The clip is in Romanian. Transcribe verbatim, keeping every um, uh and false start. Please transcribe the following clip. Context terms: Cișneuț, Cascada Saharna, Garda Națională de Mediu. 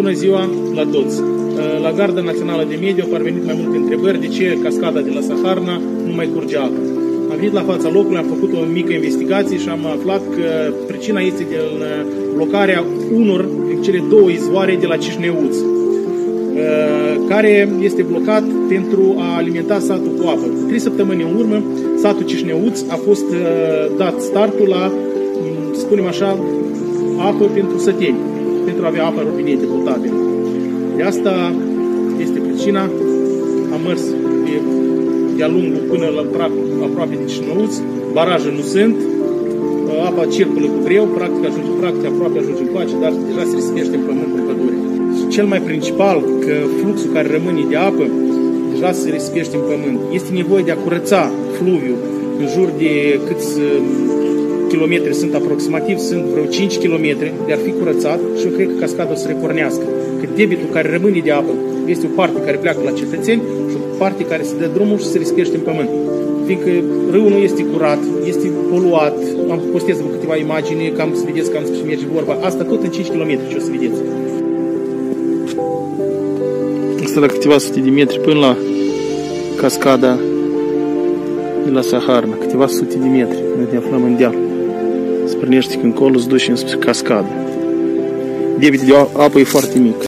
Bună ziua la toți! La Garda Națională de Mediu au parvenit mai multe întrebări de ce cascada de la Saharna nu mai curge apă. Am venit la fața locului, am făcut o mică investigație și am aflat că pricina este din blocarea unor din cele două izvoare de la Cișneuț, care este blocat pentru a alimenta satul cu apă. Trei săptămâni în urmă, satul Cișneuț a fost dat startul la, să spunem așa, apă pentru săteni, pentru a avea apă robinet de potabilă. De asta este pricina. Am mers de-a lungul până la aproape de Cișneuț, baraje nu sunt, apa circulă cu greu, practic ajunge, practic aproape ajunge în coace, dar deja se rispește în pământ în pădure. Cel mai principal, că fluxul care rămâne de apă deja se rispește în pământ. Este nevoie de a curăța fluviul în jur de câți kilometri sunt aproximativ, sunt vreo cinci kilometri de ar fi curățat și eu cred că cascada o să recornească. Că debitul care rămâne de apă este o parte care pleacă la cetățeni și o parte care se dă drumul și se rispește în pământ. Fiindcă râul nu este curat, este poluat, am postez câteva imagini, cam să vedeți cam să merge vorba. Asta tot în cinci kilometri ce o să vedeți. Asta la câteva sute de metri până la cascada de la Saharna, câteva sute de metri, ne aflăm în deal. Sprânește încolo, îți duci în cascadă. Debitul de apă e foarte mic.